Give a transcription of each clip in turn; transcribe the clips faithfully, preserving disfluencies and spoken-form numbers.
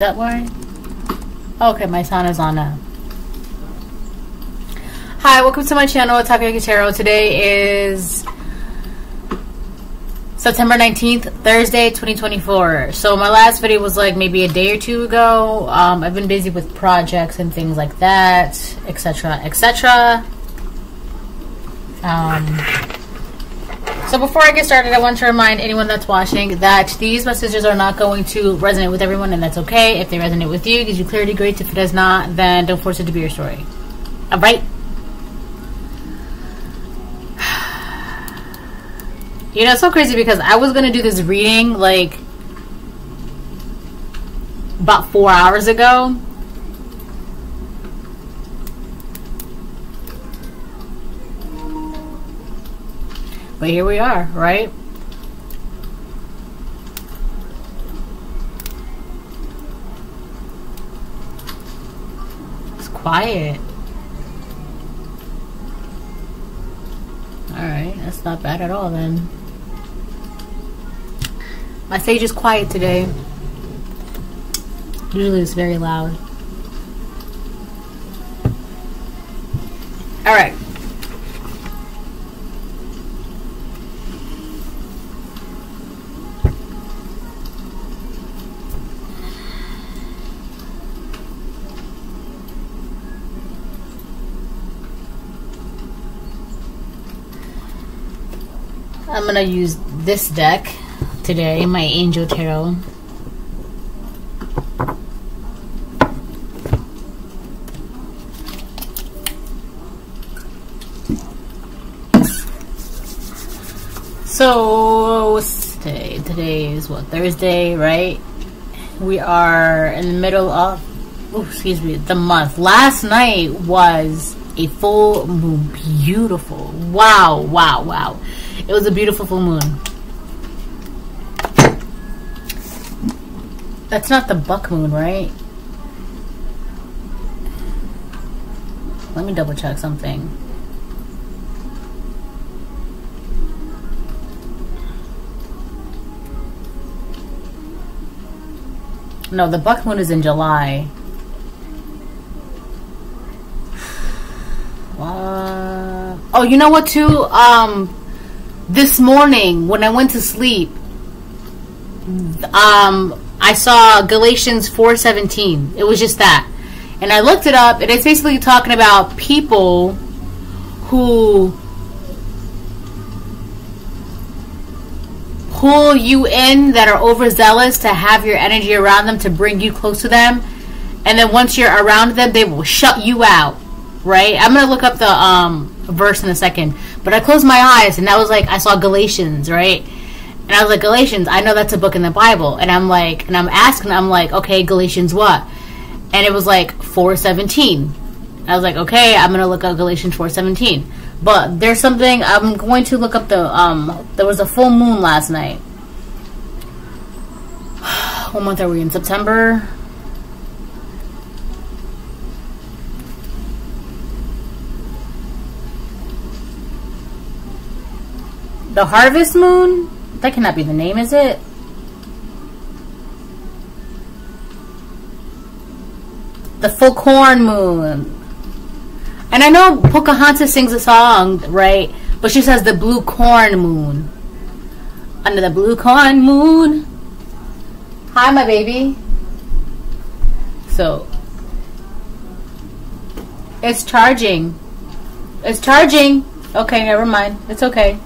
That word? Okay, my sound is on now. Hi, welcome to my channel, Takoyaki Tarot. Today is September nineteenth, Thursday, twenty twenty-four. So my last video was like maybe a day or two ago. Um, I've been busy with projects and things like that, et cetera, et cetera. Um... So before I get started, I want to remind anyone that's watching that these messages are not going to resonate with everyone, and that's okay. If they resonate with you, gives you clarity, great. If it does not, then don't force it to be your story. All right? You know, it's so crazy because I was going to do this reading like about four hours ago. But here we are, right? It's quiet. Alright, that's not bad at all then. My stage is quiet today. Usually it's very loud. Alright. I'm going to use this deck today, my Angel Tarot. So, today, today is what, Thursday, right? We are in the middle of, oh, excuse me, the month. Last night was a full moon. Beautiful. Wow, wow, wow. It was a beautiful full moon. That's not the buck moon, right? Let me double check something. No, the buck moon is in July. What? Oh, you know what too? Um... This morning, when I went to sleep, um, I saw Galatians four seventeen. It was just that. And I looked it up, and it's basically talking about people who pull you in that are overzealous to have your energy around them, to bring you close to them. And then once you're around them, they will shut you out, right? I'm going to look up the um, verse in a second. But I closed my eyes and I was like, I saw Galatians, right? And I was like, Galatians, I know that's a book in the Bible. And I'm like, and I'm asking, I'm like, okay, Galatians what? And it was like four seventeen. I was like, okay, I'm going to look up Galatians four seventeen. But there's something, I'm going to look up the, um, there was a full moon last night. What month are we in? September? The Harvest Moon? That cannot be the name, is it? The Full Corn Moon. And I know Pocahontas sings a song, right? But she says the Blue Corn Moon. Under the Blue Corn Moon. Hi, my baby. So. It's charging. It's charging. Okay, never mind. It's okay.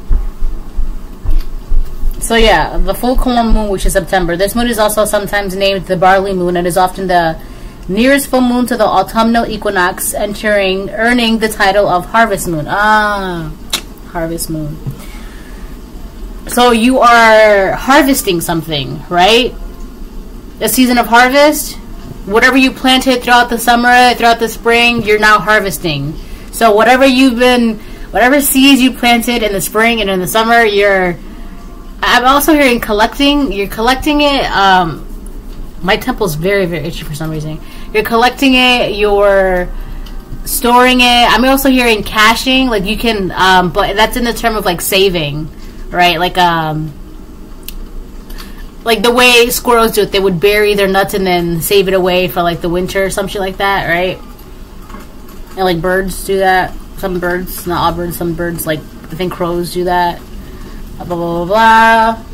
So yeah, the full corn moon, which is September. This moon is also sometimes named the barley moon and is often the nearest full moon to the autumnal equinox, entering, earning the title of harvest moon. Ah, harvest moon. So you are harvesting something, right? The season of harvest, whatever you planted throughout the summer, throughout the spring, you're now harvesting. So whatever you've been, whatever seeds you planted in the spring and in the summer, you're I'm also hearing collecting. You're collecting it. Um, my temple's very, very itchy for some reason. You're collecting it. You're storing it. I'm also hearing cashing. Like you can, um, but that's in the term of like saving, right? Like um, like the way squirrels do it, they would bury their nuts and then save it away for like the winter or some shit like that, right? And like birds do that. Some birds, not all birds, some birds, like I think crows do that. Blah, blah, blah, blah.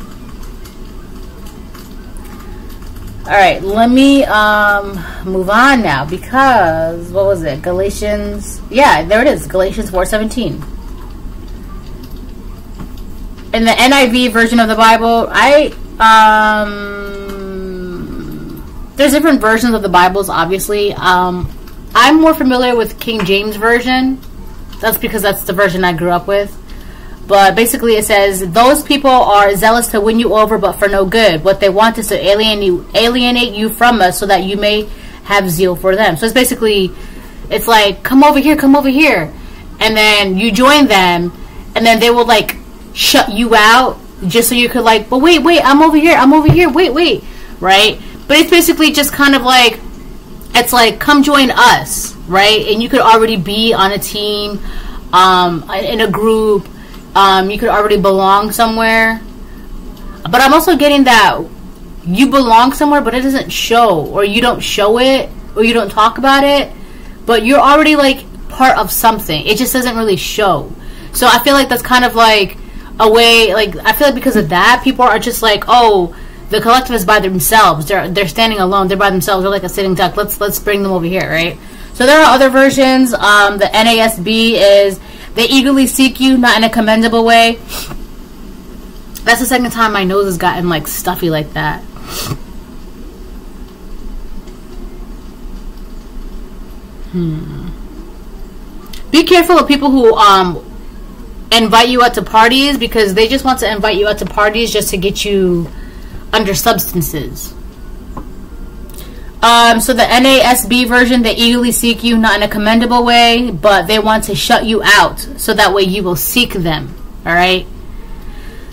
Alright, let me um, move on now because, what was it? Galatians, yeah, there it is. Galatians four seventeen. In the N I V version of the Bible, I, um, there's different versions of the Bibles, obviously. Um, I'm more familiar with King James version. That's because that's the version I grew up with. But basically it says, those people are zealous to win you over, but for no good. What they want is to alienate you, alienate you from us so that you may have zeal for them. So it's basically, it's like, come over here, come over here. And then you join them, and then they will like, shut you out just so you could like, but wait, wait, I'm over here, I'm over here, wait, wait, right? But it's basically just kind of like, it's like, come join us, right? And you could already be on a team, um, in a group, um, you could already belong somewhere. But I'm also getting that you belong somewhere, but it doesn't show, or you don't show it, or you don't talk about it, but you're already like part of something. It just doesn't really show. So I feel like that's kind of like a way, like, I feel like because of that, people are just like, oh, the collective is by themselves. They're they're standing alone. They're by themselves. They're like a sitting duck. Let's let's bring them over here, right? So there are other versions. Um, the N A S B is they eagerly seek you, not in a commendable way. That's the second time my nose has gotten like stuffy like that. Hmm. Be careful of people who um. invite you out to parties, because they just want to invite you out to parties just to get you under substances. Um, so the N A S B version, they eagerly seek you, not in a commendable way, but they want to shut you out so that way you will seek them. All right,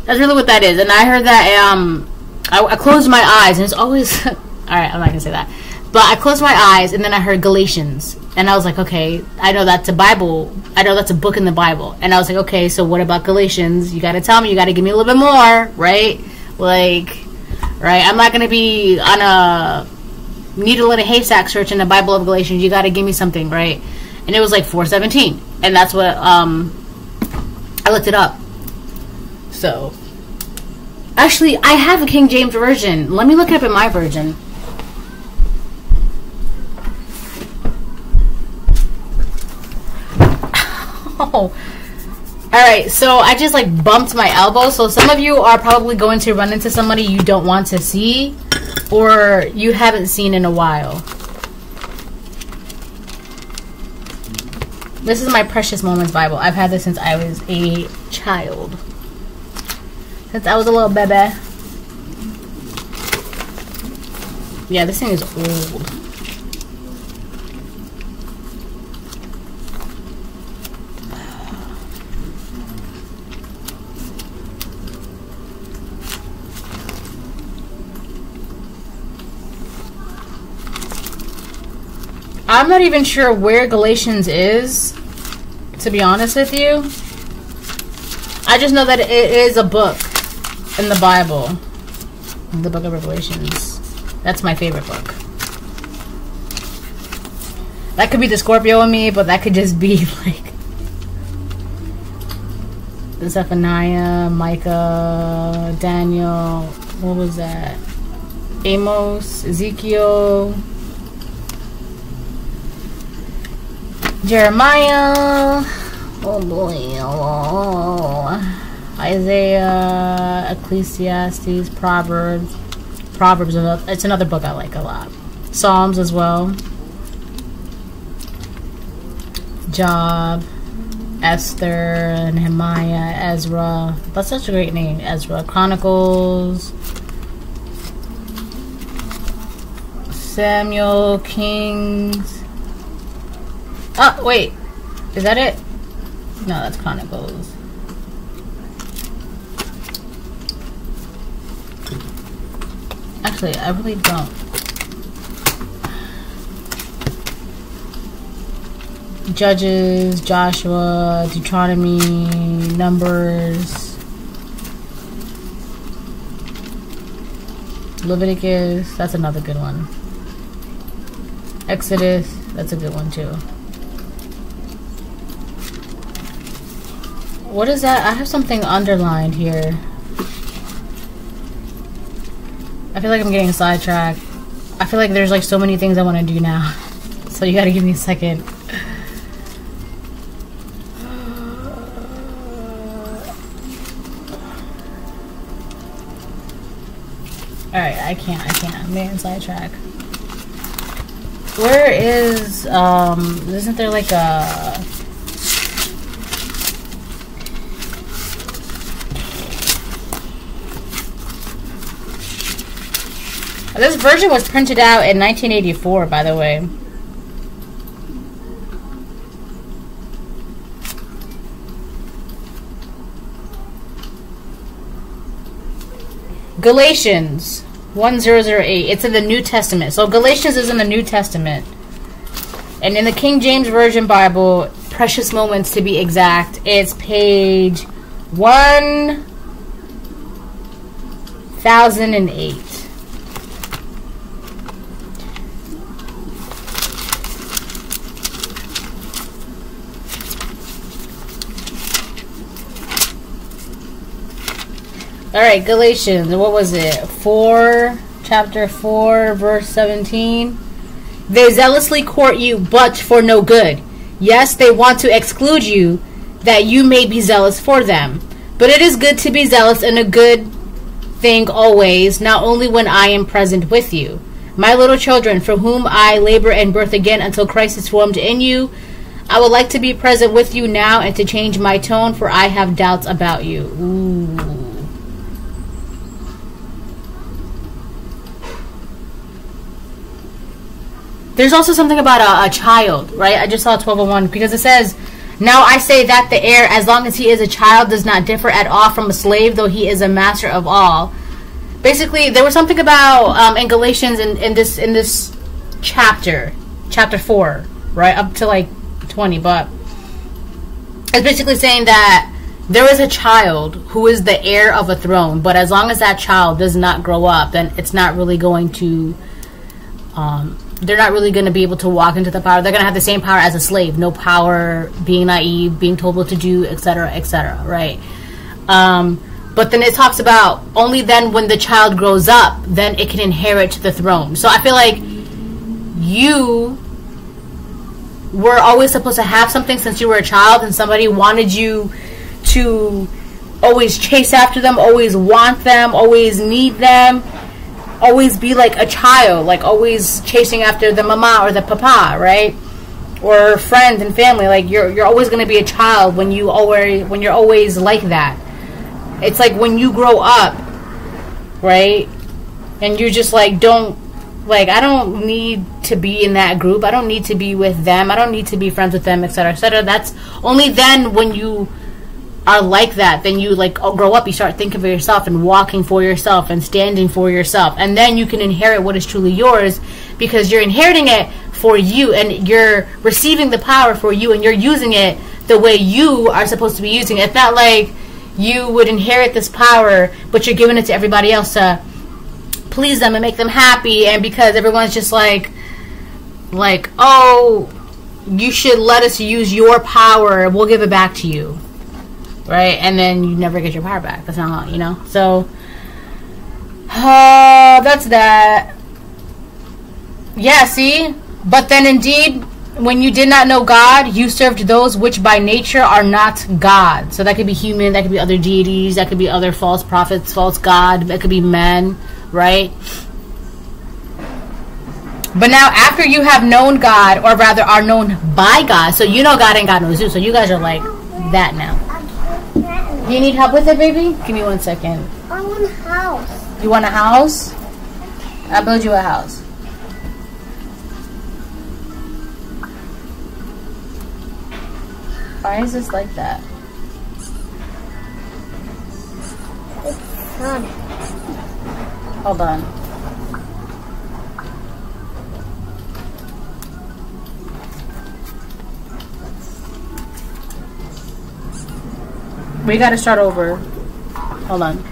that's really what that is. And I heard that um, I, I closed my eyes, and it's always all right. I'm not gonna say that, but I closed my eyes, and then I heard Galatians. And I was like, okay, I know that's a Bible. I know that's a book in the Bible. And I was like, okay, so what about Galatians? You got to tell me. You got to give me a little bit more, right? Like, right? I'm not going to be on a needle in a haystack search in the Bible of Galatians. You got to give me something, right? And it was like four seventeen. And that's what, um, I looked it up. So, actually, I have a King James version. Let me look it up in my version. Oh. Alright, so I just like bumped my elbow. So some of you are probably going to run into somebody you don't want to see or you haven't seen in a while. This is my Precious Moments Bible. I've had this since I was a child. Since I was a little baby. Yeah, this thing is old. I'm not even sure where Galatians is, to be honest with you. I just know that it is a book in the Bible. The book of Revelations. That's my favorite book. That could be the Scorpio in me, but that could just be like Zephaniah, Micah, Daniel, what was that? Amos, Ezekiel, Jeremiah, oh boy, oh. Isaiah, Ecclesiastes, Proverbs, Proverbs, it's another book I like a lot. Psalms as well. Job, Esther, Nehemiah, Ezra, that's such a great name, Ezra. Chronicles, Samuel, Kings. Oh, wait. Is that it? No, that's Chronicles. Actually, I really don't. Judges, Joshua, Deuteronomy, Numbers. Leviticus, that's another good one. Exodus, that's a good one too. What is that? I have something underlined here. I feel like I'm getting sidetracked. I feel like there's like so many things I want to do now. So you gotta give me a second. Alright, I can't, I can't. I'm getting sidetracked. Where is, um, isn't there like a... This version was printed out in nineteen eighty-four, by the way. Galatians one thousand eight. It's in the New Testament. So Galatians is in the New Testament. And in the King James Version Bible, Precious Moments to be exact, it's page one thousand eight. Alright, Galatians, what was it? four, chapter four, verse seventeen. They zealously court you, but for no good. Yes, they want to exclude you, that you may be zealous for them. But it is good to be zealous in a good thing always, not only when I am present with you. My little children, for whom I labor and birth again until Christ is formed in you, I would like to be present with you now and to change my tone, for I have doubts about you. Ooh. There's also something about a, a child, right? I just saw twelve oh one because it says, now I say that the heir, as long as he is a child, does not differ at all from a slave, though he is a master of all. Basically, there was something about um, in Galatians in, in this in this chapter, chapter four, right? Up to like twenty, but it's basically saying that there is a child who is the heir of a throne, but as long as that child does not grow up, then it's not really going to... Um, they're not really going to be able to walk into the power. They're going to have the same power as a slave. No power, being naive, being told what to do, et cetera, et cetera, right? Um, but then it talks about only then when the child grows up, then it can inherit the throne. So I feel like you were always supposed to have something since you were a child, and somebody wanted you to always chase after them, always want them, always need them. Always be like a child, like always chasing after the mama or the papa, right? Or friends and family. Like you're you're always going to be a child when you always when you're always like that. It's like when you grow up, right? And you just like don't like I don't need to be in that group. I don't need to be with them. I don't need to be friends with them, et cetera, et cetera. That's only then when you are like that, then you like grow up, you start thinking for yourself and walking for yourself and standing for yourself, and then you can inherit what is truly yours, because you're inheriting it for you and you're receiving the power for you and you're using it the way you are supposed to be using it. It's not like you would inherit this power but you're giving it to everybody else to please them and make them happy, and because everyone's just like like oh, you should let us use your power, we'll give it back to you. Right? And then you never get your power back. That's not how, you know? So, uh, that's that. Yeah, see? But then indeed, when you did not know God, you served those which by nature are not God. So that could be human, that could be other deities, that could be other false prophets, false God, that could be men, right? But now after you have known God, or rather are known by God, so you know God and God knows you, so you guys are like that now. You need help with it, baby? Give me one second. I want a house. You want a house? I'll build you a house. Why is this like that? It's fun. Hold on. We gotta start over. Hold on.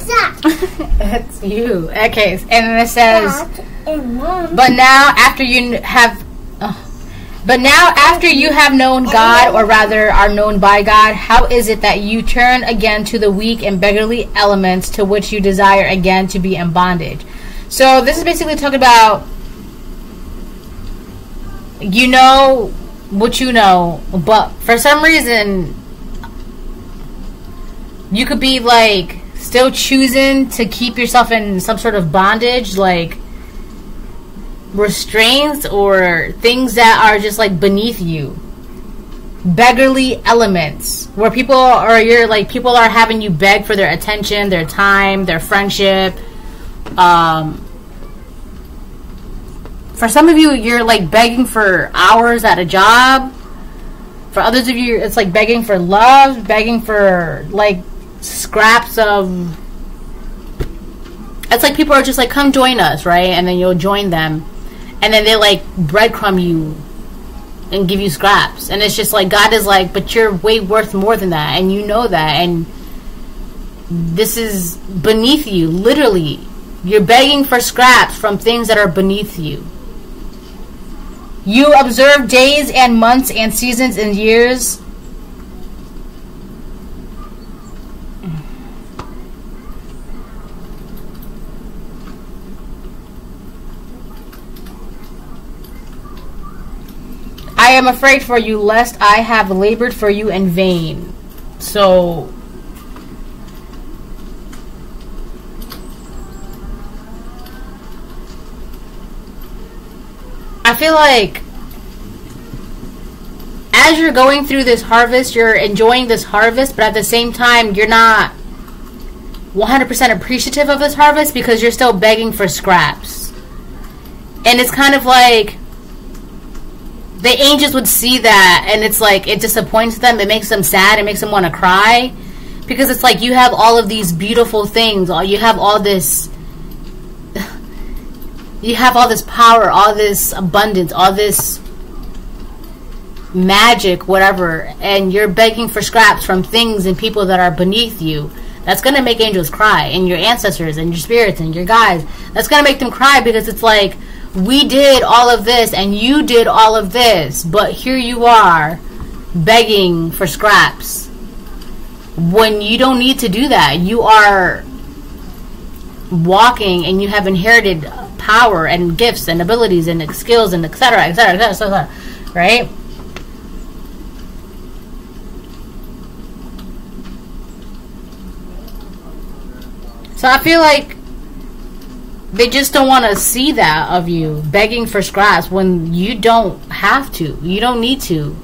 Zach. That's you. Okay, and it says, but now after you have, oh, but now after you have known God, or rather are known by God, how is it that you turn again to the weak and beggarly elements to which you desire again to be in bondage? So this is basically talking about, you know what you know, but for some reason you could be like still choosing to keep yourself in some sort of bondage, like restraints or things that are just like beneath you. Beggarly elements, where people or you're like people are having you beg for their attention, their time, their friendship. Um for some of you, you're like begging for hours at a job. For others of you, it's like begging for love, begging for like scraps of, it's like people are just like, come join us, right? And then you'll join them, and then they like breadcrumb you and give you scraps. And it's just like, God is like, but you're way worth more than that, and you know that, and this is beneath you. Literally, you're begging for scraps from things that are beneath you. You observe days and months and seasons and years. I am afraid for you, lest I have labored for you in vain. So I feel like as you're going through this harvest, you're enjoying this harvest, but at the same time, you're not one hundred percent appreciative of this harvest because you're still begging for scraps. And it's kind of like the angels would see that, and it's like it disappoints them, it makes them sad, it makes them want to cry, because it's like you have all of these beautiful things, you have all this, you have all this power, all this abundance, all this magic, whatever, and you're begging for scraps from things and people that are beneath you. That's going to make angels cry, and your ancestors and your spirits and your guides. That's going to make them cry, because it's like, we did all of this and you did all of this, but here you are begging for scraps when you don't need to do that. You are walking and you have inherited power and gifts and abilities and skills and etc, etc, et cetera, right? So I feel like they just don't want to see that of you, begging for scraps when you don't have to. You don't need to.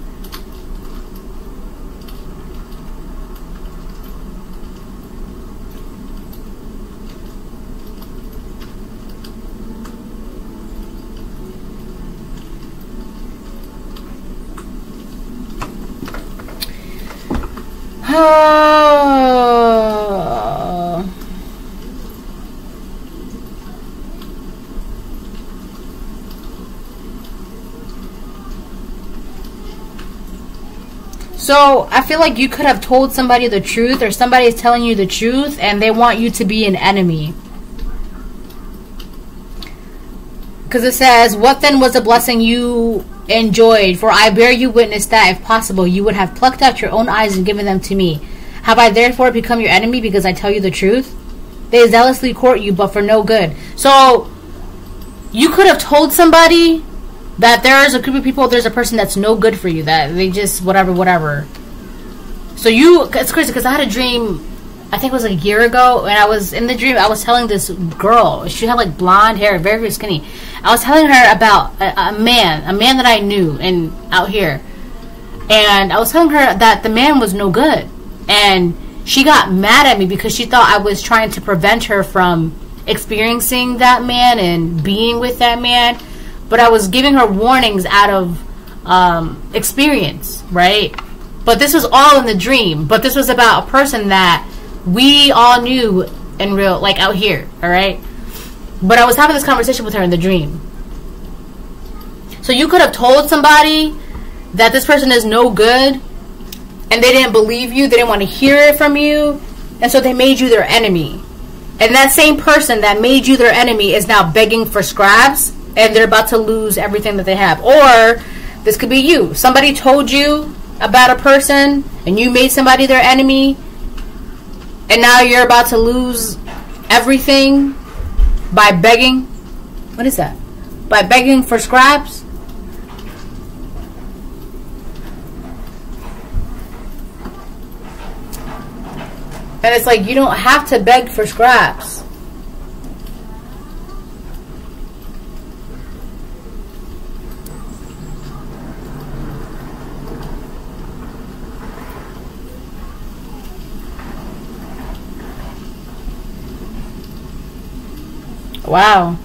So I feel like you could have told somebody the truth, or somebody is telling you the truth and they want you to be an enemy. Because it says, what then was the blessing you enjoyed? For I bear you witness that, if possible, you would have plucked out your own eyes and given them to me. Have I therefore become your enemy because I tell you the truth? They zealously court you, but for no good. So you could have told somebody that there's a group of people, there's a person that's no good for you, that they just whatever, whatever. So you, it's crazy because I had a dream, I think it was like a year ago, and I was in the dream, I was telling this girl, she had like blonde hair, very, very skinny. I was telling her about a, a man, a man that I knew and out here. And I was telling her that the man was no good. And she got mad at me because she thought I was trying to prevent her from experiencing that man and being with that man. But I was giving her warnings out of um, experience, right? But this was all in the dream. But this was about a person that we all knew in real, like out here, all right? But I was having this conversation with her in the dream. So you could have told somebody that this person is no good, and they didn't believe you, they didn't want to hear it from you, and so they made you their enemy. And that same person that made you their enemy is now begging for scraps, and they're about to lose everything that they have. Or this could be you. Somebody told you about a person, and you made somebody their enemy, and now you're about to lose everything by begging. What is that? By begging for scraps? And it's like, you don't have to beg for scraps. Wow.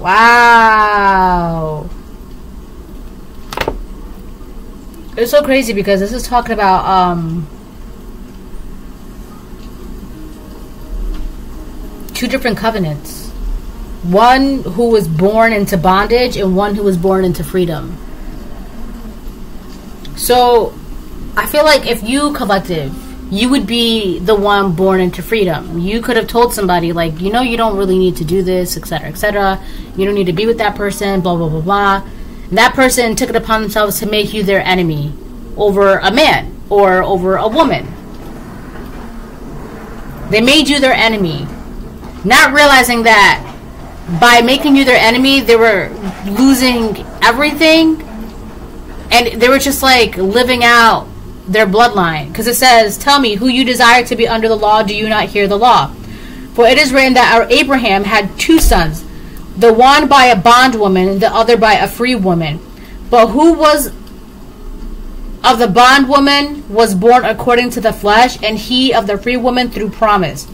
Wow. It's so crazy because this is talking about um, two different covenants. One who was born into bondage and one who was born into freedom. So I feel like if you, collective, you would be the one born into freedom. You could have told somebody, like, you know, you don't really need to do this, et cetera, et cetera. You don't need to be with that person, blah, blah, blah, blah. And that person took it upon themselves to make you their enemy over a man or over a woman. They made you their enemy, not realizing that by making you their enemy, they were losing everything. And they were just, like, living out their bloodline, because it says, tell me who you desire to be under the law, do you not hear the law? For it is written that our Abraham had two sons, the one by a bondwoman, the other by a free woman. But who was of the bondwoman was born according to the flesh, and he of the free woman through promise,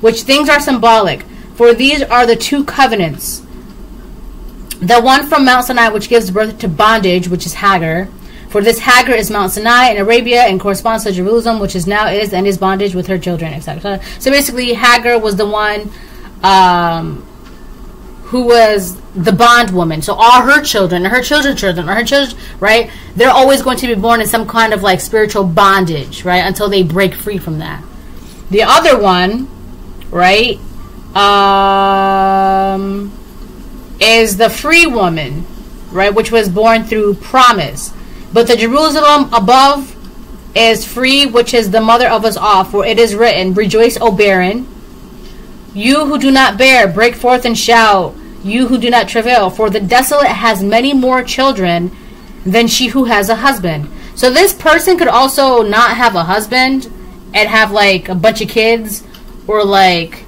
which things are symbolic. For these are the two covenants, the one from Mount Sinai, which gives birth to bondage, which is Hagar. For this Hagar is Mount Sinai in Arabia and corresponds to Jerusalem, which is now is and is bondage with her children, et cetera. So basically, Hagar was the one um, who was the bondwoman. So all her children, her children's children, or her children, right? They're always going to be born in some kind of like spiritual bondage, right? Until they break free from that. The other one, right, um, is the free woman, right? Which was born through promise. But the Jerusalem above is free, which is the mother of us all. For it is written, rejoice, O barren. You who do not bear, break forth and shout, you who do not travail. For the desolate has many more children than she who has a husband. So this person could also not have a husband and have like a bunch of kids, or like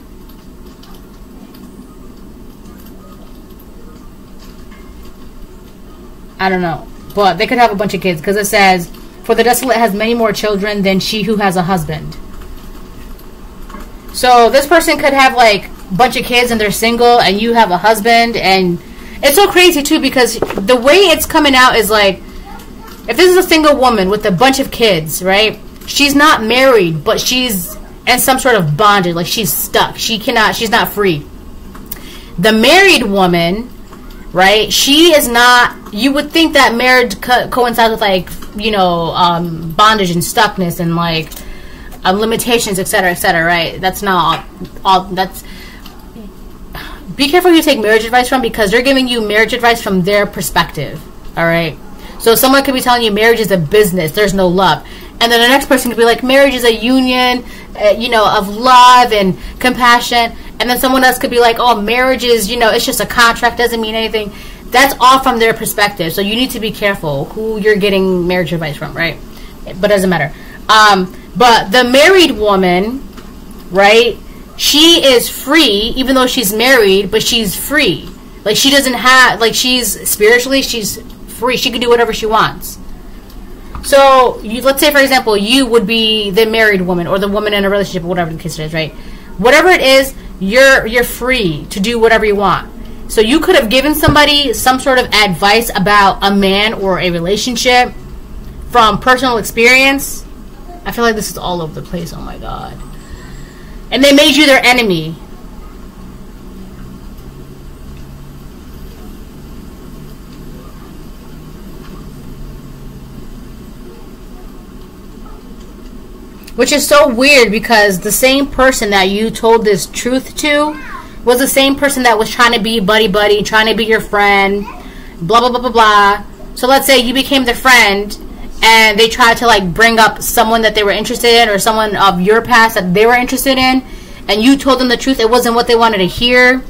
I don't know. But they could have a bunch of kids, because it says, for the desolate has many more children than she who has a husband. So this person could have like a bunch of kids and they're single, and you have a husband. And it's so crazy too, because the way it's coming out is like, if this is a single woman with a bunch of kids, right? She's not married, but she's in some sort of bondage. Like she's stuck. She cannot, she's not free. The married woman, right? She is not, you would think that marriage co coincides with like, you know, um, bondage and stuckness and like um, limitations, et cetera, et cetera, right? That's not all, all, that's, be careful who you take marriage advice from, because they're giving you marriage advice from their perspective, all right? So someone could be telling you marriage is a business, there's no love. And then the next person could be like, marriage is a union, uh, you know, of love and compassion. And then someone else could be like, oh, marriage is, you know, it's just a contract, doesn't mean anything. That's all from their perspective. So you need to be careful who you're getting marriage advice from, right? But it doesn't matter. Um, but the married woman, right, she is free, even though she's married, but she's free. Like she doesn't have, like she's spiritually, she's free. She can do whatever she wants. So you, let's say, for example, you would be the married woman or the woman in a relationship or whatever the case is, right? Whatever it is, you're you're free to do whatever you want. So you could have given somebody some sort of advice about a man or a relationship from personal experience. I feel like this is all over the place. Oh my God. And they made you their enemy. Which is so weird, because the same person that you told this truth to was the same person that was trying to be buddy-buddy, trying to be your friend, blah, blah, blah, blah, blah. So let's say you became their friend and they tried to like bring up someone that they were interested in or someone of your past that they were interested in, and you told them the truth. It wasn't what they wanted to hear.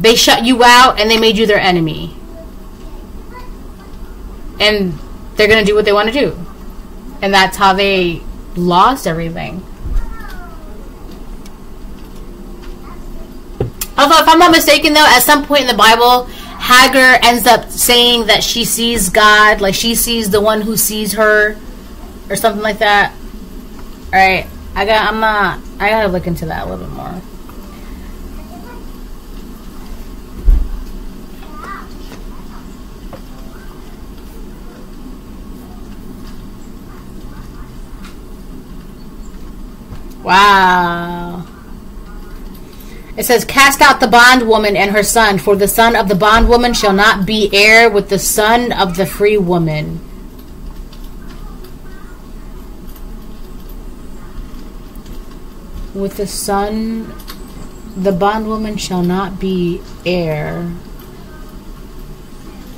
They shut you out and they made you their enemy. And they're going to do what they want to do. And that's how they lost everything. Although, if I'm not mistaken, though, at some point in the Bible, Hagar ends up saying that she sees God, like she sees the one who sees her, or something like that. All right, I got, I'm not, I gotta look into that a little bit more. Wow. It says, cast out the bondwoman and her son, for the son of the bondwoman shall not be heir with the son of the free woman. With the son, the bondwoman shall not be heir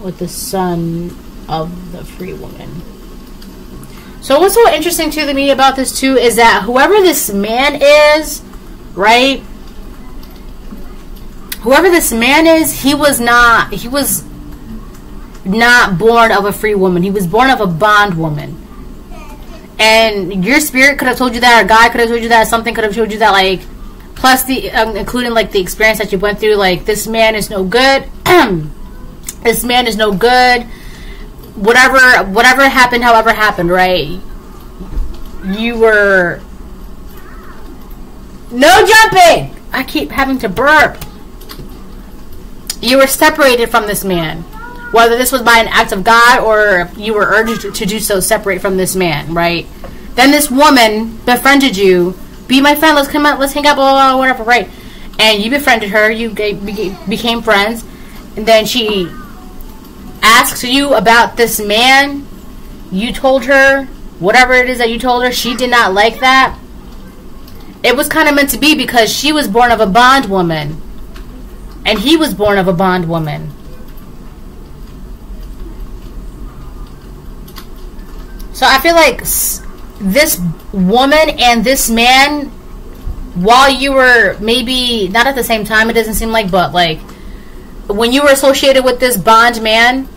with the son of the free woman. So what's so interesting to me about this too is that whoever this man is, right? Whoever this man is, he was not he was not born of a free woman. He was born of a bond woman. And your spirit could have told you that, or God could have told you that, something could have told you that, like, plus the um, including like the experience that you went through, like, this man is no good. This man is no good. Whatever, whatever happened, however happened, right? You were... No jumping! I keep having to burp. You were separated from this man. Whether this was by an act of God or you were urged to do so, separate from this man, right? Then this woman befriended you. Be my friend, let's come out, let's hang out, blah, blah, blah, whatever, right? And you befriended her, you became friends, and then she... asks you about this man. You told her whatever it is that you told her. She did not like that. It was kind of meant to be, because she was born of a bondwoman and he was born of a bondwoman. So I feel like this woman and this man, while you were maybe not at the same time, it doesn't seem like, but like when you were associated with this bond man,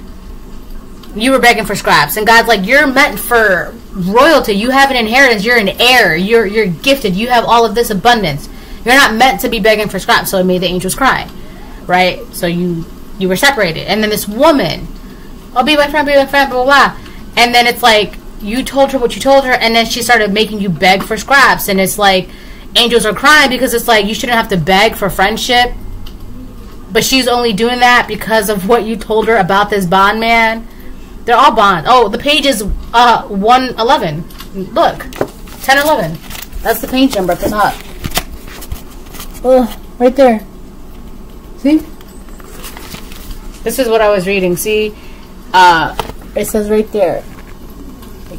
you were begging for scraps. And God's like, you're meant for royalty. You have an inheritance. You're an heir. You're you're gifted. You have all of this abundance. You're not meant to be begging for scraps. So it made the angels cry, right? So you you were separated. And then this woman, oh, be my friend, be my friend, blah, blah, blah. And then it's like, you told her what you told her, and then she started making you beg for scraps. And it's like, angels are crying, because it's like, you shouldn't have to beg for friendship. But she's only doing that because of what you told her about this bond man. They're all bonds. Oh, the page is uh, one eleven. Look, ten eleven. That's the page number at the top. Oh, right there. See? This is what I was reading. See? Uh, it says right there.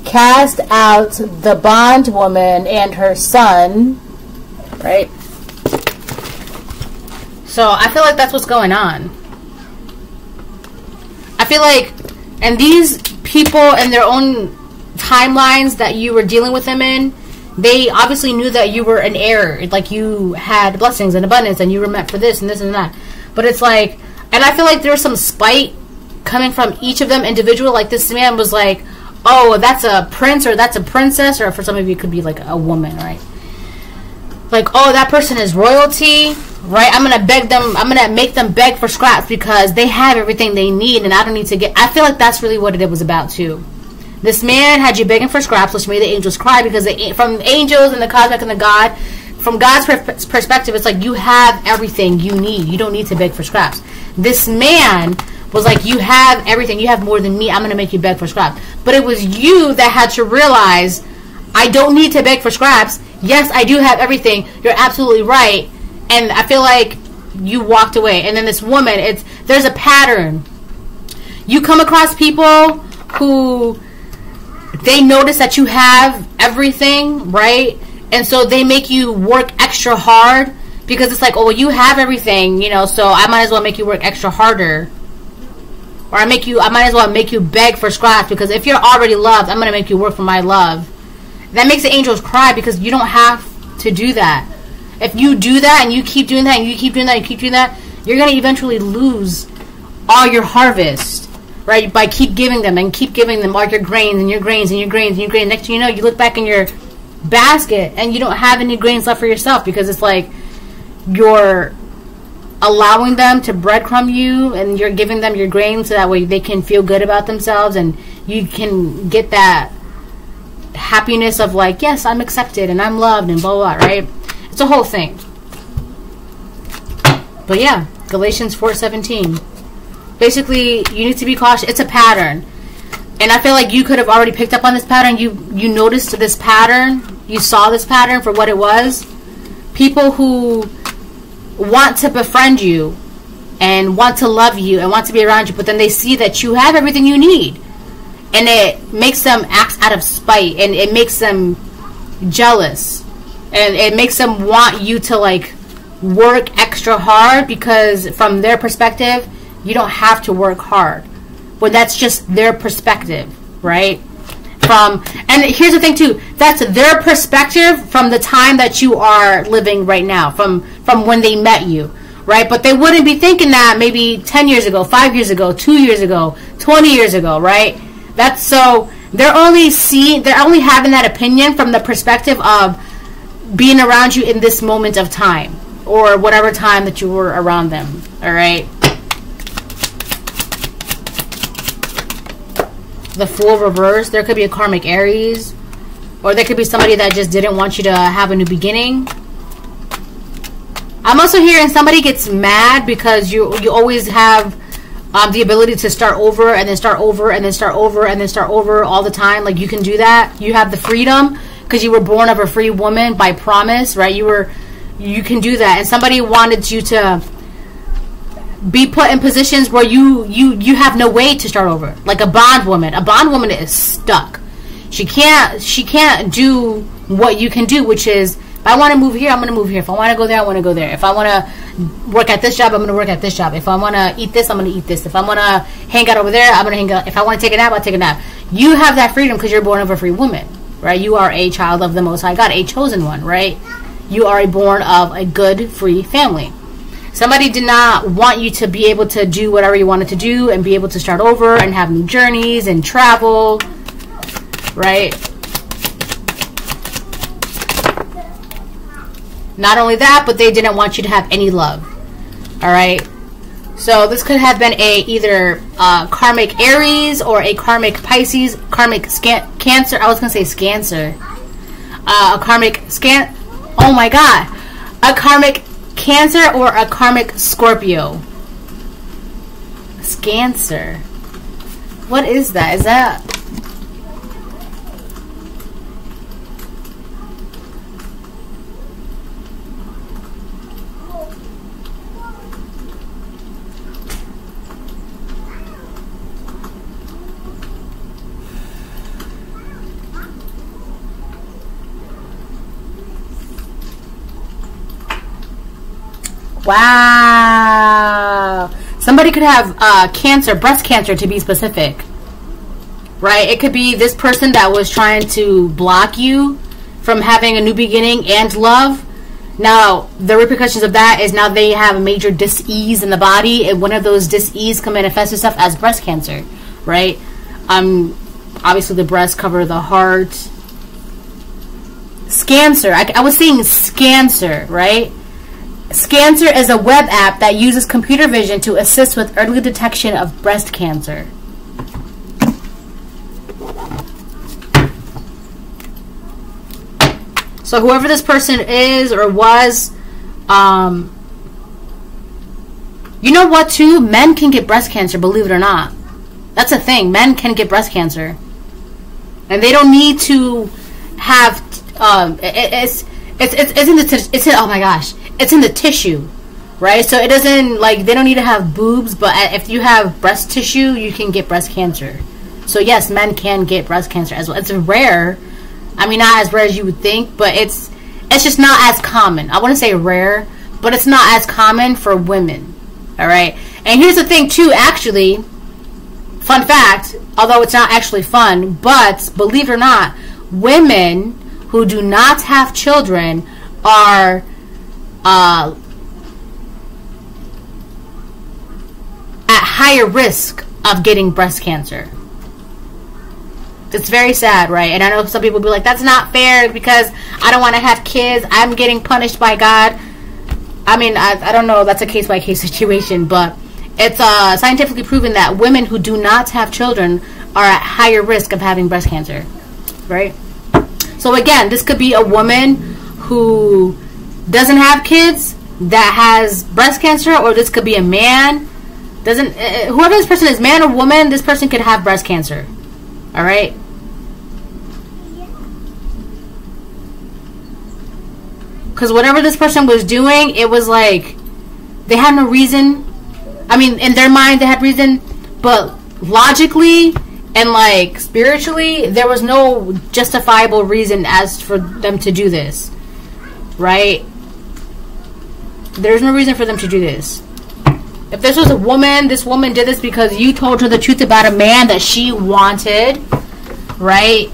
Cast out the bondwoman and her son. Right? So I feel like that's what's going on. I feel like, and these people in their own timelines that you were dealing with them in, they obviously knew that you were an heir. Like, you had blessings and abundance, and you were meant for this and this and that. But it's like, and I feel like there's some spite coming from each of them individual. Like, this man was like, oh, that's a prince, or that's a princess, or for some of you it could be like a woman, right? Like, oh, that person is royalty. Right, I'm gonna beg them. I'm gonna make them beg for scraps because they have everything they need, and I don't need to get. I feel like that's really what it was about too. This man had you begging for scraps, which made the angels cry, because they, from angels and the cosmic and the God, from God's per perspective, it's like you have everything you need. You don't need to beg for scraps. This man was like, you have everything. You have more than me. I'm going to make you beg for scraps. But it was you that had to realize, I don't need to beg for scraps. Yes, I do have everything. You're absolutely right. And I feel like you walked away. And then this woman, it's there's a pattern. You come across people who, they notice that you have everything, right? And so they make you work extra hard because it's like, oh, well, you have everything, you know, so I might as well make you work extra harder. Or I make you, I might as well make you beg for scraps, because if you're already loved, I'm going to make you work for my love. That makes the angels cry, because you don't have to do that. If you do that and you keep doing that and you keep doing that and you keep doing that, you're going to eventually lose all your harvest, right? By keep giving them and keep giving them all your grains and your grains and your grains and your grains. Next thing you know, you look back in your basket and you don't have any grains left for yourself, because it's like you're allowing them to breadcrumb you and you're giving them your grains so that way they can feel good about themselves and you can get that happiness of like, yes, I'm accepted and I'm loved and blah, blah, blah, right? It's a whole thing. But yeah, Galatians four seventeen. Basically, you need to be cautious. It's a pattern. And I feel like you could have already picked up on this pattern. You you noticed this pattern. You saw this pattern for what it was. People who want to befriend you and want to love you and want to be around you, but then they see that you have everything you need. And it makes them act out of spite. And it makes them jealous. And it makes them want you to, like, work extra hard, because from their perspective, you don't have to work hard. But that's just their perspective, right? From, and here's the thing too, that's their perspective from the time that you are living right now, from from when they met you, right? But they wouldn't be thinking that maybe ten years ago, five years ago, two years ago, twenty years ago, right? That's so they're only seeing, they're only having that opinion from the perspective of being around you in this moment of time, or whatever time that you were around them, all right? The Fool reverse, there could be a karmic Aries, or there could be somebody that just didn't want you to have a new beginning. I'm also hearing somebody gets mad because you you always have um, the ability to start over and then start over and then start over and then start over all the time. Like, you can do that. You have the freedom because you were born of a free woman by promise, right? You were, you can do that. And somebody wanted you to be put in positions where you, you, you have no way to start over. Like a bondwoman. A bondwoman is stuck. She can't, she can't do what you can do, which is, if I want to move here, I'm going to move here. If I want to go there, I want to go there. If I want to work at this job, I'm going to work at this job. If I want to eat this, I'm going to eat this. If I want to hang out over there, I'm going to hang out. If I want to take a nap, I'll take a nap. You have that freedom because you're born of a free woman, right? You are a child of the Most High God, a chosen one, right? You are a born of a good, free family. Somebody did not want you to be able to do whatever you wanted to do and be able to start over and have new journeys and travel, right? Not only that, but they didn't want you to have any love, all right? So this could have been a either uh, karmic Aries or a karmic Pisces, karmic scan Cancer. I was going to say Scancer. Uh, a karmic scan. Oh, my God. A karmic Cancer or a karmic Scorpio. Scancer. What is that? Is that... Wow. Somebody could have uh, cancer, breast cancer to be specific, right? It could be this person that was trying to block you from having a new beginning and love. Now, the repercussions of that is now they have a major dis-ease in the body, and one of those dis-ease can manifest itself as breast cancer, right? Um, obviously, the breasts cover the heart. Scancer. I, I was saying Scancer, right? Scancer is a web app that uses computer vision to assist with early detection of breast cancer. So whoever this person is or was, um, you know what too? Men can get breast cancer, believe it or not. That's a thing. Men can get breast cancer. And they don't need to have, um, it, it's, it's, it's, it's in the, it's in, oh my gosh, it's in the tissue, right? So it doesn't, like, they don't need to have boobs, but if you have breast tissue, you can get breast cancer. So yes, men can get breast cancer as well. It's rare. I mean, not as rare as you would think, but it's, it's just not as common. I wouldn't say rare, but it's not as common for women, all right? And here's the thing too, actually, fun fact, although it's not actually fun, but believe it or not, women who do not have children are uh, at higher risk of getting breast cancer. It's very sad, right? And I know some people will be like, that's not fair because I don't want to have kids. I'm getting punished by God. I mean, I, I don't know. That's a case-by-case situation, but it's uh, scientifically proven that women who do not have children are at higher risk of having breast cancer, right? So again, this could be a woman who doesn't have kids that has breast cancer, or this could be a man. Doesn't uh, whoever this person is, man or woman, this person could have breast cancer. All right. Because whatever this person was doing, it was like they had no reason. I mean, in their mind, they had reason. But logically and, like, spiritually, there was no justifiable reason as for them to do this. Right? There's no reason for them to do this. If this was a woman, this woman did this because you told her the truth about a man that she wanted, right?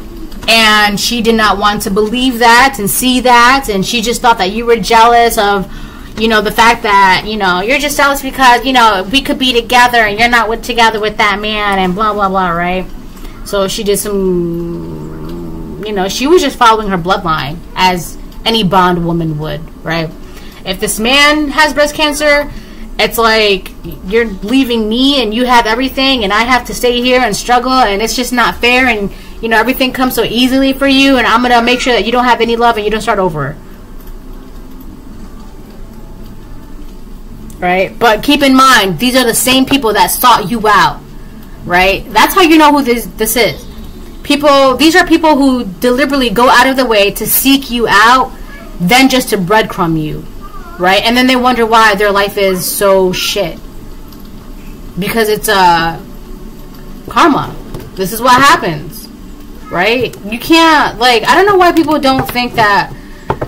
And she did not want to believe that and see that, and she just thought that you were jealous of, you know, the fact that, you know, you're just jealous because, you know, we could be together and you're not with, together with that man and blah, blah, blah, right? So she did some, you know, she was just following her bloodline as any bond woman would, right? If this man has breast cancer, it's like, you're leaving me and you have everything and I have to stay here and struggle and it's just not fair and, you know, everything comes so easily for you and I'm going to make sure that you don't have any love and you don't start over. Right? But keep in mind, these are the same people that sought you out. Right? That's how you know who this, this is. People, these are people who deliberately go out of the way to seek you out than just to breadcrumb you. Right? And then they wonder why their life is so shit. Because it's uh, karma. This is what happens. Right? You can't, like, I don't know why people don't think that.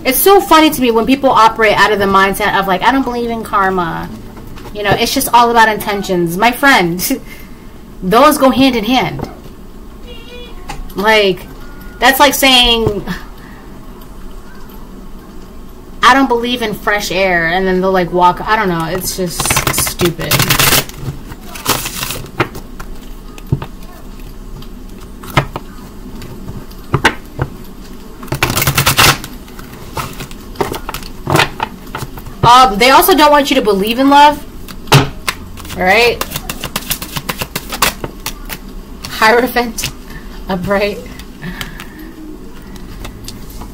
It's so funny to me when people operate out of the mindset of, like, I don't believe in karma. You know, it's just all about intentions. My friend, those go hand in hand. Like, that's like saying, I don't believe in fresh air, and then they'll, like, walk. I don't know. It's just stupid. Um, they also don't want you to believe in love. All right. Hierophant. Upright.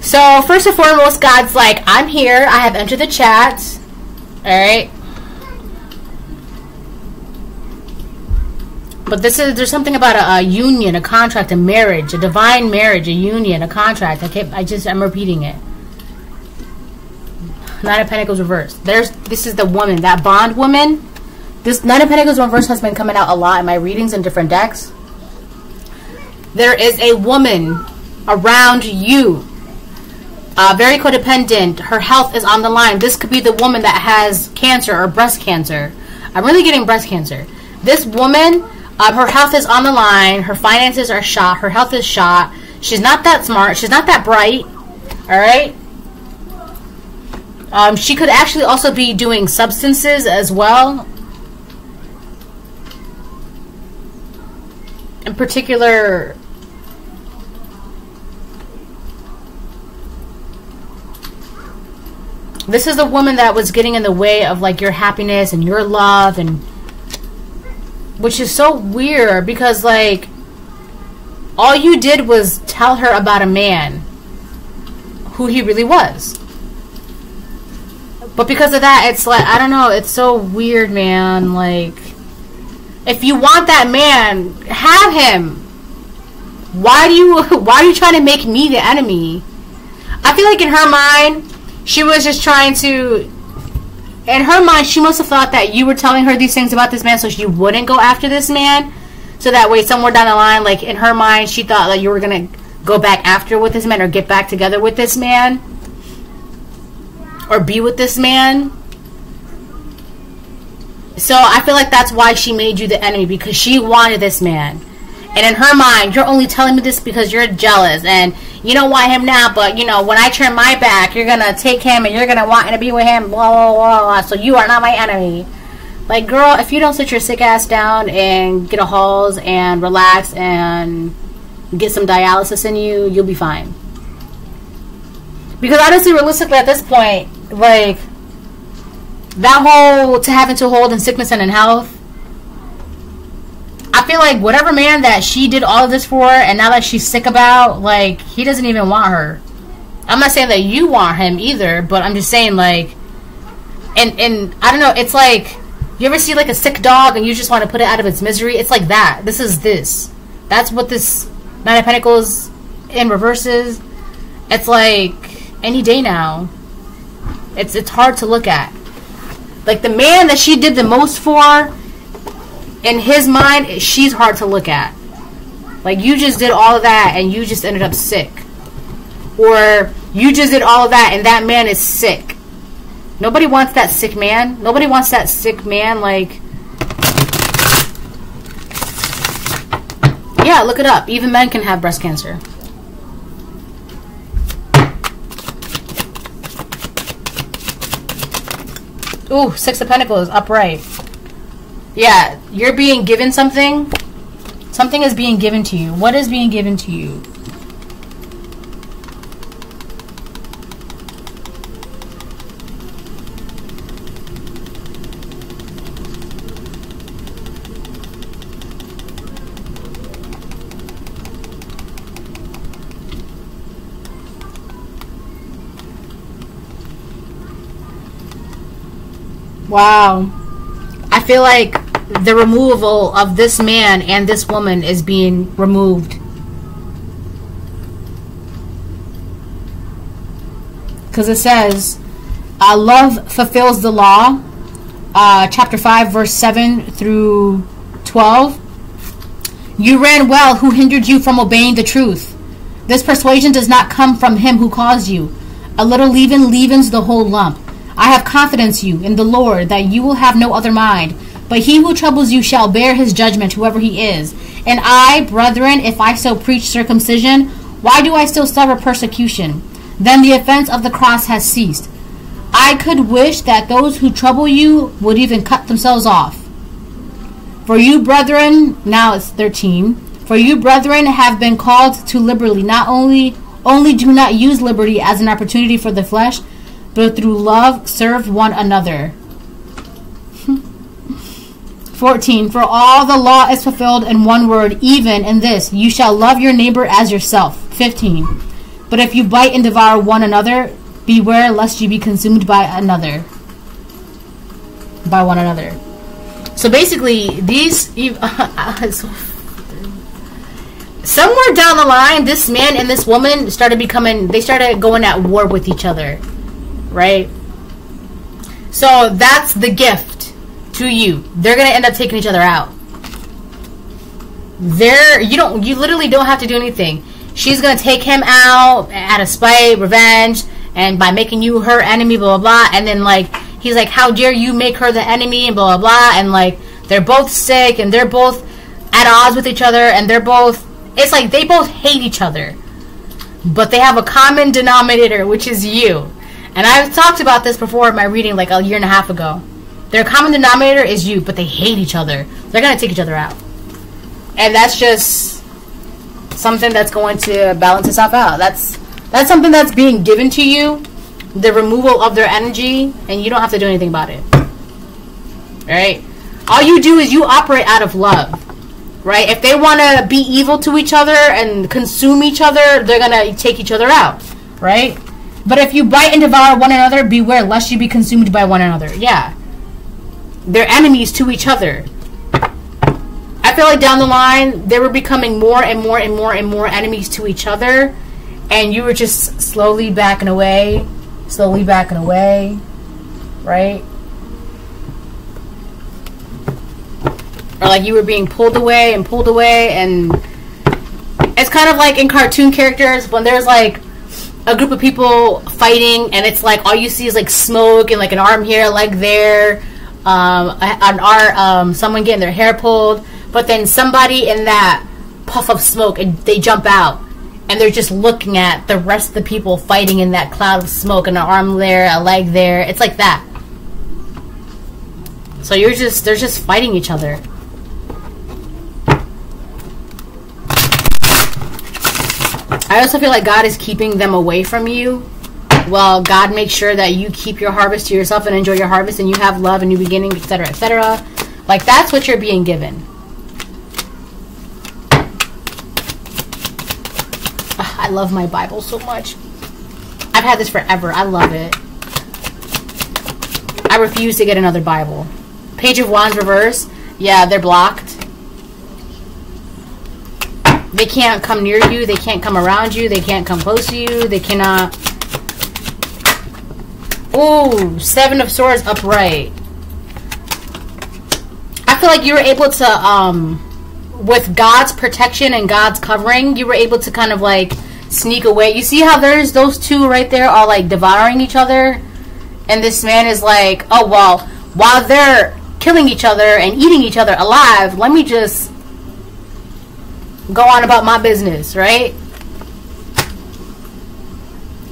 So, first and foremost, God's like, I'm here. I have entered the chat. All right. But this is, there's something about a, a union, a contract, a marriage, a divine marriage, a union, a contract. I kept, I just, I'm repeating it. Nine of Pentacles reversed. There's, this is the woman, that bond woman. This Nine of Pentacles reversed has been coming out a lot in my readings and different decks. There is a woman around you. Uh, very codependent. Her health is on the line. This could be the woman that has cancer or breast cancer. I'm really getting breast cancer. This woman, uh, her health is on the line. Her finances are shot. Her health is shot. She's not that smart. She's not that bright. All right? Um, she could actually also be doing substances as well. In particular, this is the woman that was getting in the way of, like, your happiness and your love, and which is so weird because, like, all you did was tell her about a man who he really was. But because of that, it's like, I don't know, it's so weird, man. Like, if you want that man, have him. Why do you, why are you trying to make me the enemy? I feel like in her mind, she was just trying to, in her mind, she must have thought that you were telling her these things about this man so she wouldn't go after this man. So that way, somewhere down the line, like, in her mind, she thought that you were going to go back after with this man or get back together with this man. Or be with this man. So I feel like that's why she made you the enemy, because she wanted this man. And in her mind, you're only telling me this because you're jealous and you don't want him now, but you know, when I turn my back, you're gonna take him and you're gonna want to be with him, blah, blah, blah, blah, so you are not my enemy. Like, girl, if you don't sit your sick ass down and get a halls and relax and get some dialysis in you, you'll be fine. Because honestly, realistically, at this point, like, that whole to having to hold in sickness and in health, I feel like whatever man that she did all of this for and now that she's sick about, like, he doesn't even want her. I'm not saying that you want him either, but I'm just saying, like, and, and I don't know, it's like, you ever see, like, a sick dog and you just want to put it out of its misery? It's like that. This is this. That's what this Nine of Pentacles in reverse is. It's like, any day now. It's, it's hard to look at. Like, the man that she did the most for, in his mind, she's hard to look at. Like, you just did all of that and you just ended up sick. Or you just did all of that and that man is sick. Nobody wants that sick man. Nobody wants that sick man. Like, yeah, look it up. Even men can have breast cancer. Ooh, Six of Pentacles, upright. Yeah, you're being given something. Something is being given to you. What is being given to you? Wow. I feel like the removal of this man and this woman is being removed. Because it says, uh, love fulfills the law. Uh, chapter five, verse seven through twelve. You ran well who hindered you from obeying the truth. This persuasion does not come from him who caused you. A little leaven leavens the whole lump. I have confidence you in the Lord that you will have no other mind, but he who troubles you shall bear his judgment, whoever he is. And I, brethren, if I so preach circumcision, why do I still suffer persecution? Then the offense of the cross has ceased. I could wish that those who trouble you would even cut themselves off. For you, brethren, now it's thirteen, for you, brethren, have been called to liberty. Not only, only do not use liberty as an opportunity for the flesh, but through love serve one another. fourteen. For all the law is fulfilled in one word, even in this, you shall love your neighbor as yourself. fifteen. But if you bite and devour one another, beware lest you be consumed by another. By one another. So basically, these... somewhere down the line, this man and this woman started becoming... They started going at war with each other. Right? So that's the gift to you. They're gonna end up taking each other out. There, you don't, you literally don't have to do anything. She's gonna take him out out of spite, revenge, and by making you her enemy, blah blah blah. And then like he's like, how dare you make her the enemy, and blah blah blah. And like they're both sick, and they're both at odds with each other, and they're both. It's like they both hate each other, but they have a common denominator, which is you. And I've talked about this before in my reading like a year and a half ago. Their common denominator is you, but they hate each other. They're going to take each other out. And that's just something that's going to balance itself out. That's that's something that's being given to you, the removal of their energy, and you don't have to do anything about it. Right? All you do is you operate out of love. Right? If they want to be evil to each other and consume each other, they're going to take each other out. Right? But if you bite and devour one another, beware lest you be consumed by one another. Yeah. They're enemies to each other. I feel like down the line, they were becoming more and more and more and more enemies to each other. And you were just slowly backing away. Slowly backing away. Right? Or like you were being pulled away and pulled away. And it's kind of like in cartoon characters when there's like a group of people fighting and it's like all you see is like smoke and like an arm here, a leg there. Um, an art, um, someone getting their hair pulled, but then somebody in that puff of smoke, and they jump out, and they're just looking at the rest of the people fighting in that cloud of smoke, and an arm there, a leg there. It's like that. So you're just, they're just fighting each other. I also feel like God is keeping them away from you. Well, God makes sure that you keep your harvest to yourself and enjoy your harvest, and you have love and new beginning, et cetera, et cetera. Like, that's what you're being given. Ugh, I love my Bible so much. I've had this forever. I love it. I refuse to get another Bible. Page of Wands reverse. Yeah, they're blocked. They can't come near you. They can't come around you. They can't come close to you. They cannot... Ooh, Seven of Swords upright. I feel like you were able to, um, with God's protection and God's covering, you were able to kind of like sneak away. You see how there's those two right there are like devouring each other? And this man is like, oh, well, while they're killing each other and eating each other alive, let me just go on about my business, right?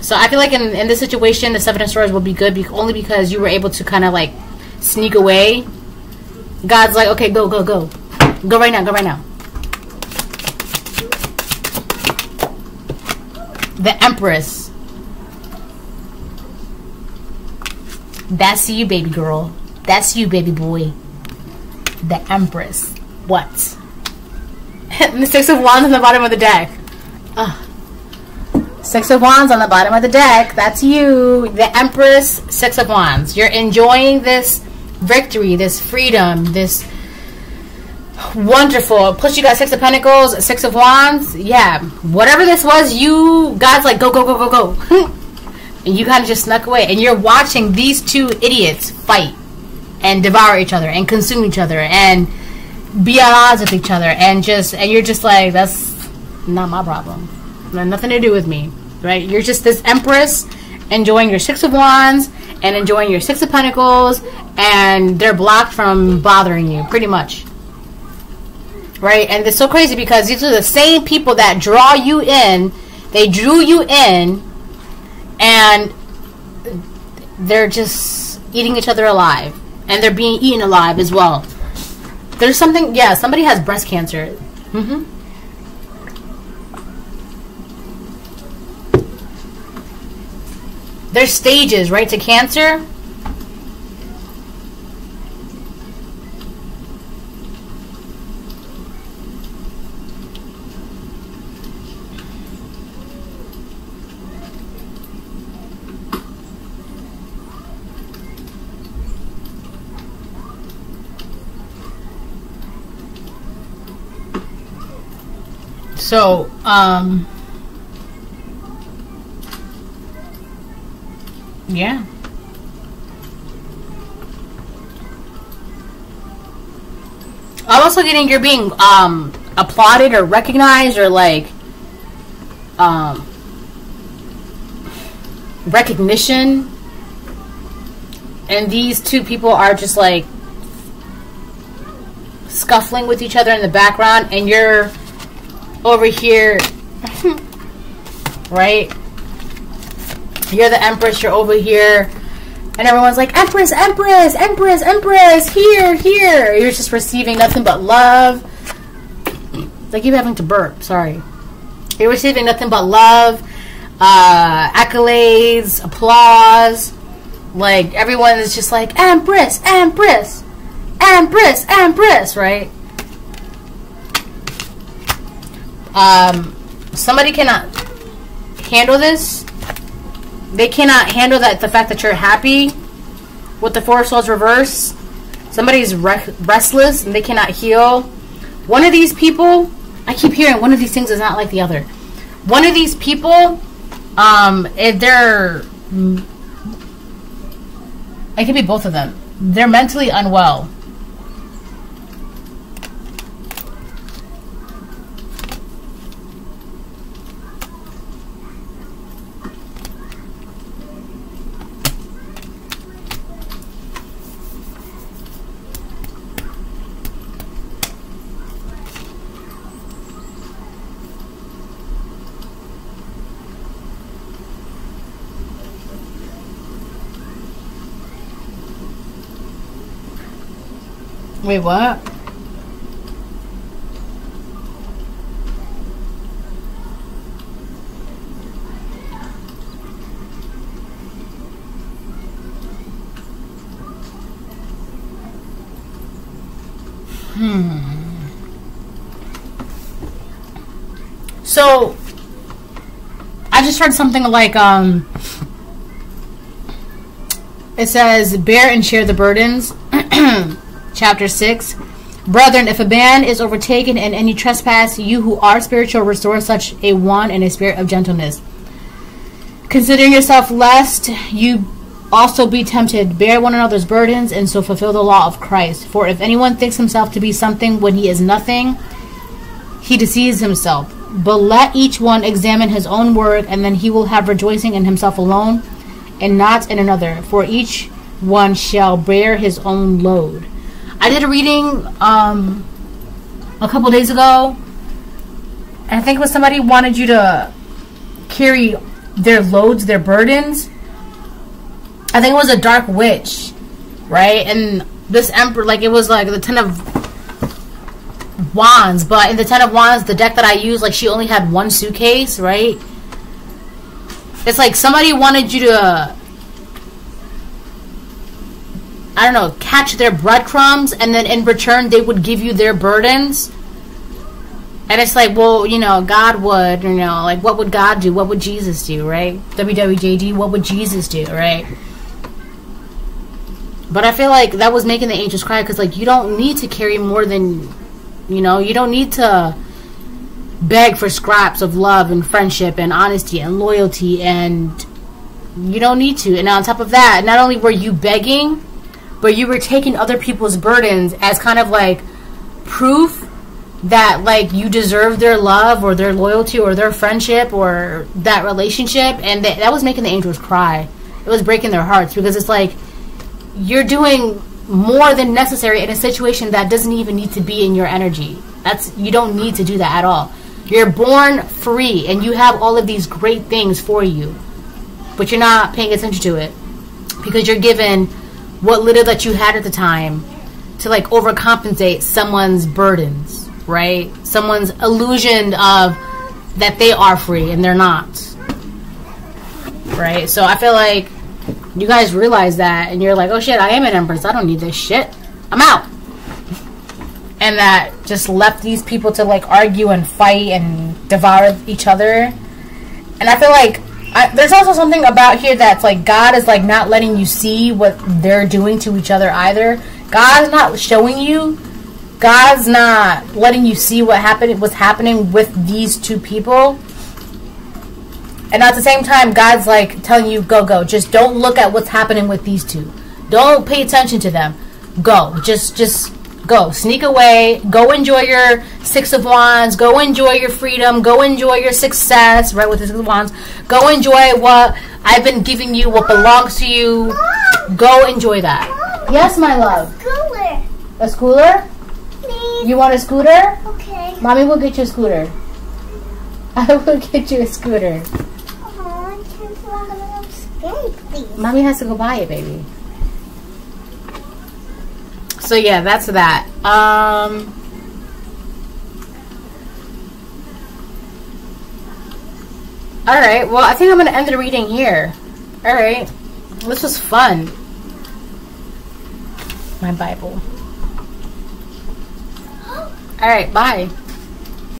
So I feel like in, in this situation, the Seven of Swords will be good be only because you were able to kind of like sneak away. God's like, okay, go, go, go. Go right now, go right now. The Empress. That's you, baby girl. That's you, baby boy. The Empress. What? The Six of Wands on the bottom of the deck. Ugh. Six of Wands on the bottom of the deck. That's you. The Empress, Six of Wands. You're enjoying this victory, this freedom, this wonderful. Plus you got Six of Pentacles, Six of Wands. Yeah. Whatever this was, you, God's like, go, go, go, go, go. And you kind of just snuck away. And you're watching these two idiots fight and devour each other and consume each other and be at odds with each other. And just, and you're just like, that's not my problem. Nothing to do with me, right? You're just this Empress enjoying your Six of Wands and enjoying your Six of Pentacles, and they're blocked from bothering you, pretty much, right? And it's so crazy because these are the same people that draw you in. They drew you in, and they're just eating each other alive, and they're being eaten alive as well. There's something, yeah, somebody has breast cancer. Mm-hmm. There's stages, right, to cancer. So, um... yeah. I'm also getting you're being um, applauded or recognized or like um, recognition. And these two people are just like scuffling with each other in the background, and you're over here, right? You're the Empress, you're over here, and everyone's like, Empress, Empress, Empress, Empress, here, here. You're just receiving nothing but love. Like you're having to burp, sorry. You're receiving nothing but love, uh, accolades, applause. Like everyone is just like, Empress, Empress, Empress, Empress, right? Um, somebody cannot handle this. They cannot handle that, the fact that you're happy with the Four of Swords reverse. Somebody's re restless and they cannot heal. One of these people, I keep hearing one of these things is not like the other. One of these people, um, they're, it could be both of them. They're mentally unwell. Wait, what? Hmm. So, I just heard something like, um, it says, bear and share the burdens. Chapter six. Brethren, if a man is overtaken in any trespass, you who are spiritual, restore such a one in a spirit of gentleness. Considering yourself, lest you also be tempted, bear one another's burdens, and so fulfill the law of Christ. For if anyone thinks himself to be something when he is nothing, he deceives himself. But let each one examine his own work, and then he will have rejoicing in himself alone, and not in another. For each one shall bear his own load. I did a reading um, a couple days ago, and I think it was somebody wanted you to carry their loads, their burdens. I think it was a dark witch, right? And this emperor, like it was like the Ten of Wands, but in the Ten of Wands, the deck that I used, like she only had one suitcase, right? It's like somebody wanted you to, I don't know, catch their breadcrumbs, and then in return they would give you their burdens. And it's like, well, you know, God would, you know, like what would God do? What would Jesus do, right? W W J D, what would Jesus do, right? But I feel like that was making the angels cry, because like you don't need to carry more than, you know, you don't need to beg for scraps of love and friendship and honesty and loyalty, and you don't need to. And on top of that, not only were you begging, but you were taking other people's burdens as kind of like proof that like you deserve their love or their loyalty or their friendship or that relationship. And that, that was making the angels cry. It was breaking their hearts, because it's like you're doing more than necessary in a situation that doesn't even need to be in your energy. That's, you don't need to do that at all. You're born free and you have all of these great things for you, but you're not paying attention to it because you're given what little that you had at the time to like overcompensate someone's burdens, right? Someone's illusion of that they are free and they're not, right? So I feel like you guys realize that and you're like, oh shit, I am an empress. I don't need this shit. I'm out. And that just left these people to like argue and fight and devour each other. And I feel like I, there's also something about here that's like God is like not letting you see what they're doing to each other either. God's not showing you. God's not letting you see what happened, what's happening with these two people. And at the same time, God's like telling you, go, go. Just don't look at what's happening with these two. Don't pay attention to them. Go. Just, just go. Sneak away. Go enjoy your Six of Wands. Go enjoy your freedom. Go enjoy your success, right, with the Six of Wands. Go enjoy what I've been giving you, what belongs to you. Mom. Go enjoy that. Mom. Yes, my love. A scooter. A scooter? Please. You want a scooter? Okay. Mommy will get you a scooter. I will get you a scooter. Oh, I can't fly on a skate, please. Mommy has to go buy it, baby. So yeah, that's that. Um... Alright, well, I think I'm going to end the reading here. Alright. This was fun. My Bible. Alright, bye.